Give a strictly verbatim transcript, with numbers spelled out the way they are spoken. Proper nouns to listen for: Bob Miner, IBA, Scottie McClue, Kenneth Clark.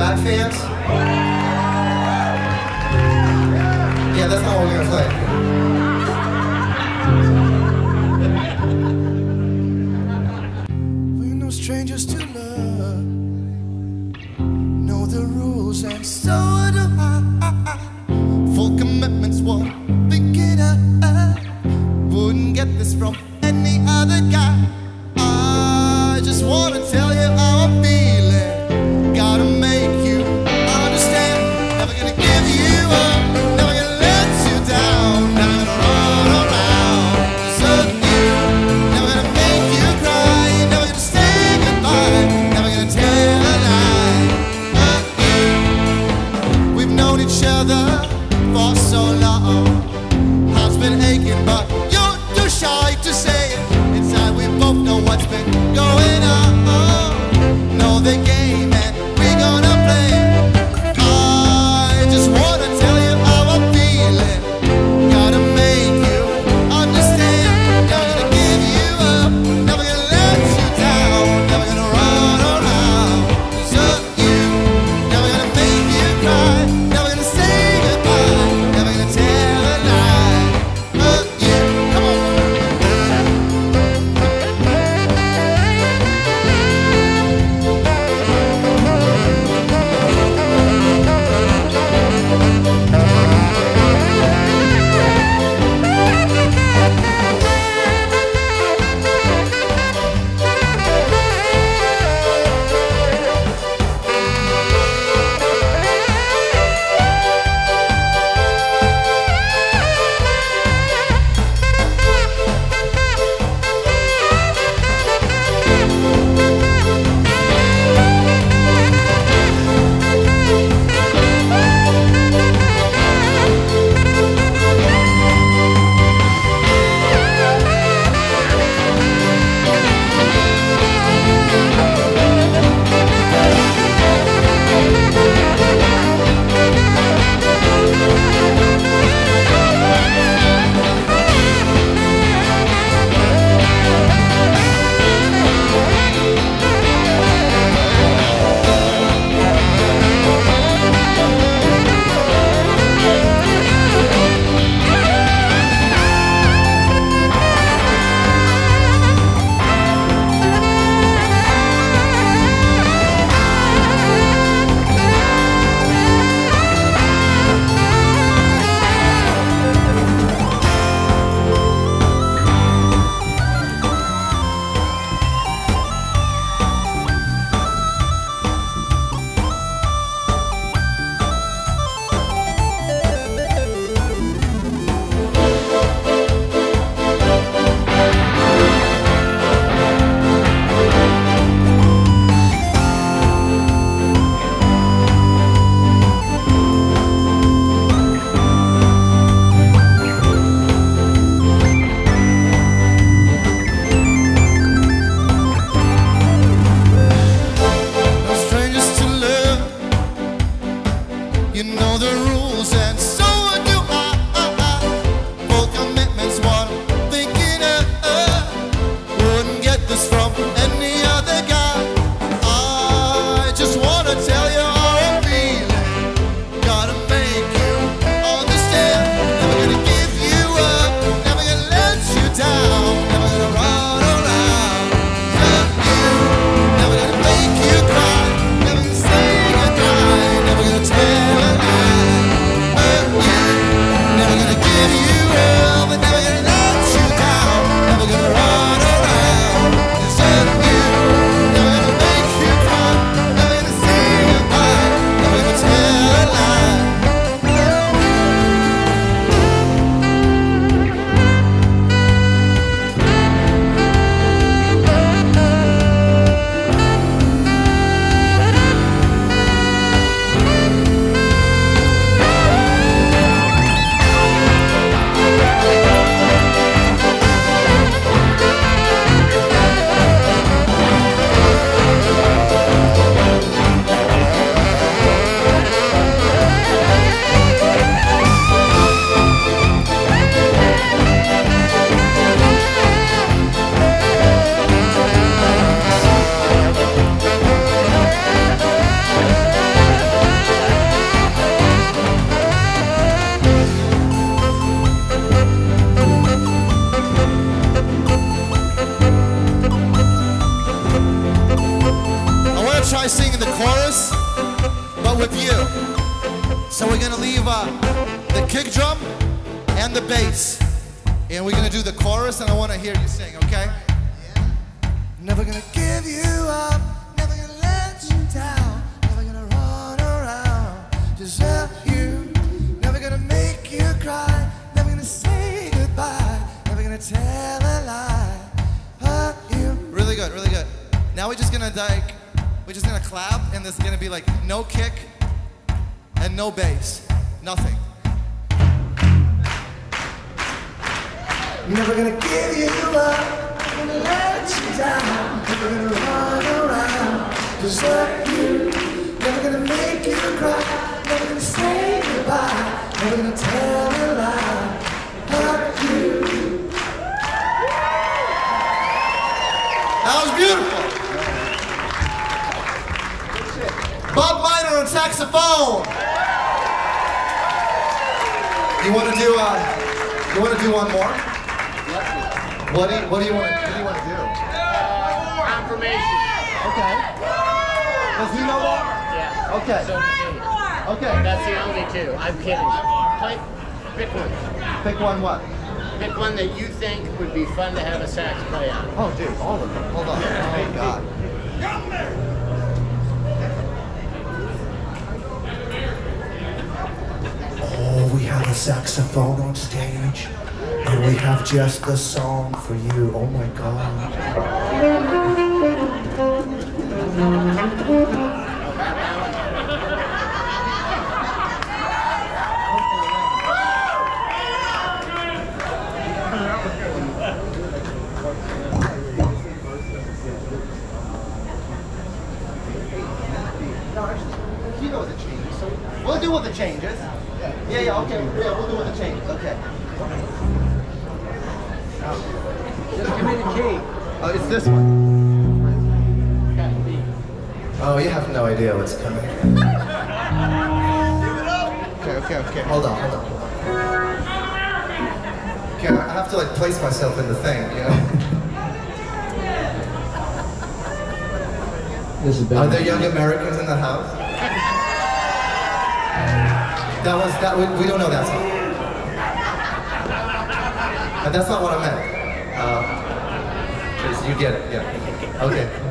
Mad fans? Yeah, that's not what we're gonna play. We're no strangers to love. Know the rules and so do I. Full commitment's one thing I wouldn't get this from any other guy. I just wanna tell you how I'm feeling. Gotta make you understand. Never gonna give you up, never gonna let you down. Never gonna run around deserting you. Never gonna make you cry, never gonna say goodbye. Never gonna tell a lie about you. We've known each other for so long. Heart's been aching, but you're too shy to say it. Inside we chorus, but with you. So we're gonna leave uh, the kick drum and the bass, and we're gonna do the chorus, and I wanna hear you sing, okay? Yeah. Never gonna give you up, never gonna let you down, never gonna run around, just help you, never gonna make you cry, never gonna say goodbye, never gonna tell a lie, hurt you. Really good, really good. Now we're just gonna like, we're just gonna clap, and there's gonna be like no kick and no bass, nothing. Never gonna give you up, never gonna let you down, never gonna run around, just hurt you, never gonna make you cry, never gonna say goodbye, never gonna tell a lie, hurt you. That was beautiful. Bob Miner on saxophone. You wanna do uh, you wanna do one more? What do you, what do you want to do? Want to do? Affirmation. Okay. Does he know more? Yeah. Okay. So okay. That's the only two. I'm kidding. Play, pick one. Pick one what? Pick one that you think would be fun to have a sax play on. Oh, dude, all of them. Hold on. Yeah. Oh, God. Oh, we have a saxophone on stage. And we have just the song for you. Oh my God. He knows the changes, so we'll do with the changes. Yeah, yeah, okay. Yeah, we'll do with the changes. Okay. Just give me the key. Oh, it's this one. Oh, you have no idea what's coming. Okay, okay, okay. Hold on, hold on. Okay, I have to like place myself in the thing, you know? This is bad. Are there young Americans in the house? That was, that we, we don't know that song. But that's not what I meant. Uh, you get it, yeah. Okay.